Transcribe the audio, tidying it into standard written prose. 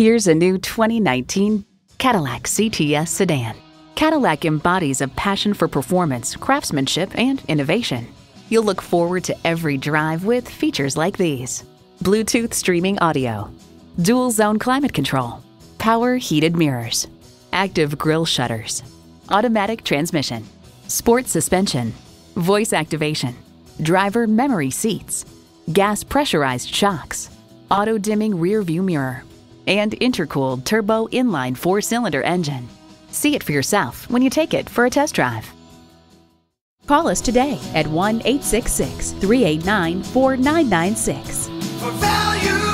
Here's a new 2019 Cadillac CTS sedan. Cadillac embodies a passion for performance, craftsmanship, and innovation. You'll look forward to every drive with features like these: Bluetooth streaming audio, dual zone climate control, power heated mirrors, active grille shutters, automatic transmission, sports suspension, voice activation, driver memory seats, gas pressurized shocks, auto dimming rear view mirror, and intercooled turbo inline 4-cylinder engine. See it for yourself when you take it for a test drive. Call us today at 1-866-389-4996. For value.